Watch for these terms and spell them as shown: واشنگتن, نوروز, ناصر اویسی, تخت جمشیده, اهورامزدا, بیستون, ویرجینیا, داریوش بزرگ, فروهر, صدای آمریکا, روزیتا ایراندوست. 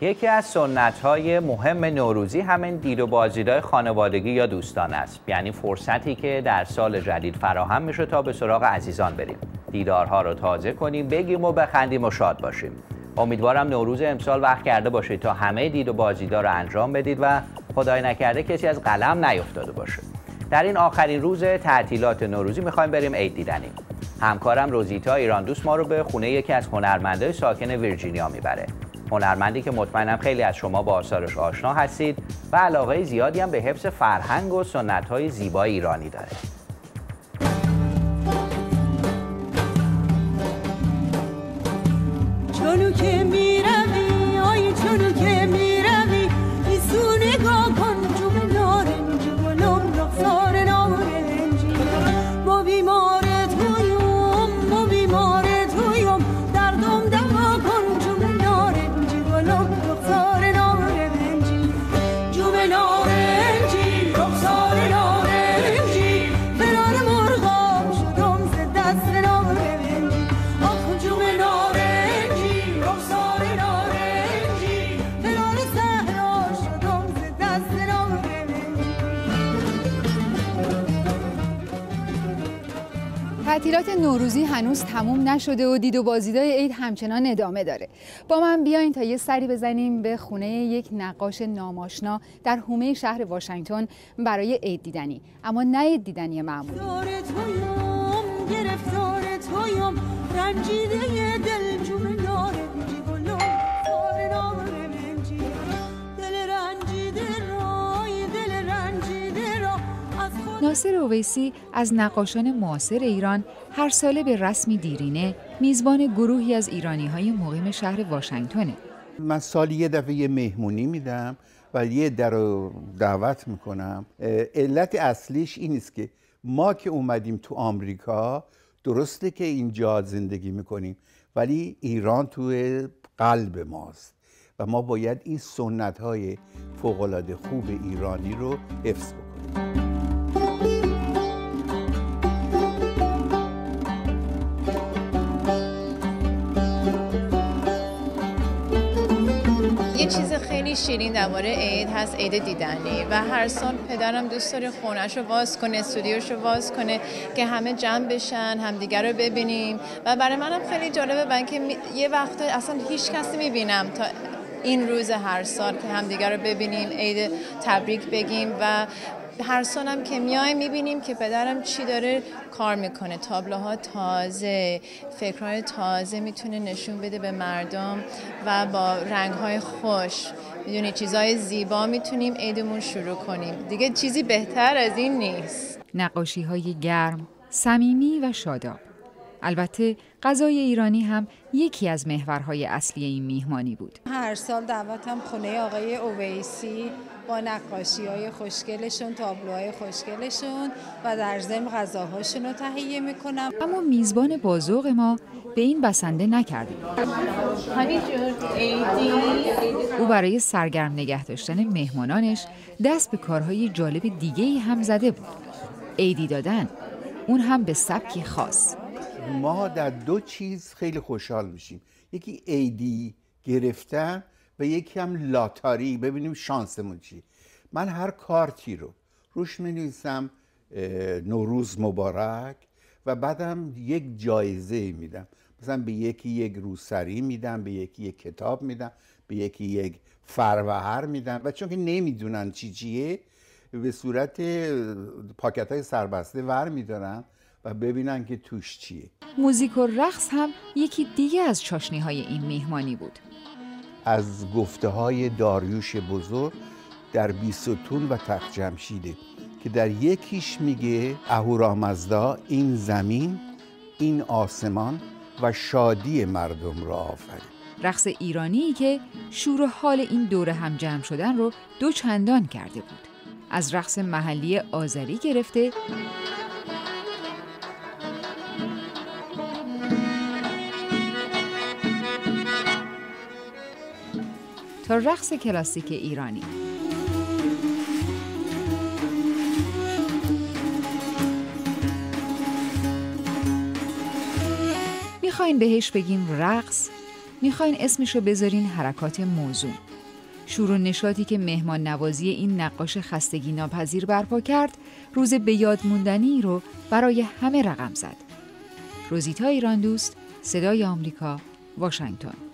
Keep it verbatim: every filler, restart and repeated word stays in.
یکی از سنت‌های مهم نوروزی همین دید و بازدیدهای خانوادگی یا دوستانه است. یعنی فرصتی که در سال جدید فراهم میشه تا به سراغ عزیزان بریم، دیدارها رو تازه کنیم، بگیم و بخندیم و شاد باشیم. امیدوارم نوروز امسال وقت کرده باشید تا همه دید و بازدیدها رو انجام بدید و خدای نکرده کسی از قلم نیفتاده باشه. در این آخرین روز تعطیلات نوروزی می‌خوایم بریم عید دیدنی. همکارم روزیتا ایراندوست ما رو به خونه یکی از هنرمندای ساکن ویرجینیا میبره. هنرمندی که مطمئنم خیلی از شما با آثارش آشنا هستید و علاقه زیادی هم به حفظ فرهنگ و سنت‌های زیبای ایرانی داره. چونو که می‌روی آی چونو که می‌روی بیستون نگاه کن جوب نارنجی گلم رخسار نارنجی ما بیمارت هویم ما بیمارت هویم دردم دوا کن جوب نارنجی گلم رخسار نارنجی جوب نارنجی رخسار نارنجی فرار مرغام شدم ز دست نارنجی آخ جوب نارنجی تعطیلات نوروزی هنوز تموم نشده و دید و بازدیدهای عید همچنان ادامه داره. با من بیاین تا یه سری بزنیم به خونه یک نقاش ناماشنا در حومه شهر واشنگتن برای عید دیدنی، اما نه عید دیدنی معمولی. ناصر اویسی از نقاشان معاصر ایران هر ساله به رسمی دیرینه میزبان گروهی از ایرانی‌های مقیم شهر واشنگتن. من سالی یه دفعه یه مهمونی میدم و یه در رو دعوت میکنم. علت اصلیش این است که ما که اومدیم تو آمریکا، درسته که اینجا زندگی میکنیم، ولی ایران توی قلب ماست و ما باید این سنت‌های فوق‌العاده خوب ایرانی رو حفظ بکنیم. چیز خیلی شیرین درباره عید هست، عید دیدنی، و هر سال پدرم دوست داره خونه‌شو باز کنه، استودیوشو باز کنه که همه جمع بشن، همدیگر رو ببینیم. و برای منم خیلی جالبه، برای اینکه یه وقتا اصلا هیچ کسی میبینم تا این روز هر سال که همدیگر رو ببینیم، عید تبریک بگیم. و هر سال هم که میایم میبینیم که پدرم چی داره کار میکنه، تابلوها تازه، فکرهای تازه میتونه نشون بده به مردم و با رنگهای خوش، میدونی، چیزهای زیبا میتونیم عیدمون شروع کنیم. دیگه چیزی بهتر از این نیست. نقاشیهای گرم، صمیمی و شاداب. البته غذای ایرانی هم یکی از محورهای اصلی این میهمانی بود. هر سال دعوتم خونه آقای اویسی با نقاشی‌های خوشگلشون، تابلوهای خوشگلشون و در ضمن غذاهاشون رو تهیه میکنم. اما میزبان بازوق ما به این بسنده نکردیم. او برای سرگرم نگه داشتن مهمانانش دست به کارهای جالب دیگه‌ای هم زده بود. عیدی دادن، اون هم به سبکی خاص. ما در دو چیز خیلی خوشحال میشیم، یکی عیدی گرفتن و یکی هم لاتاری، ببینیم شانسمون چی. من هر کارتی رو روش می‌نویسم نوروز مبارک و بعدم یک جایزه میدم. مثلا به یکی یک روسری میدم، به یکی یک کتاب میدم، به یکی یک فروهر میدم. و چون که نمیدونن چی چیه، به صورت پاکت‌های سربسته ور میدارن و ببینن که توش چیه. موزیک و رقص هم یکی دیگه از چاشنی‌های این میهمانی بود. از گفته های داریوش بزرگ در بیستون و تخت جمشیده که در یکیش میگه اهورامزدا این زمین، این آسمان و شادی مردم را آفرید. رقص ایرانی که شور و حال این دوره هم جمع شدن رو دو چندان کرده بود. از رقص محلی آذری گرفته تا رقص کلاسیک ایرانی. میخواین بهش بگیم رقص؟ میخواین اسمشو بذارین حرکات موزون. شور و نشاطی که مهمان نوازی این نقاش خستگی ناپذیر برپا کرد، روز به یاد موندنی رو برای همه رقم زد. روزیتا ایراندوست، صدای آمریکا، واشنگتن.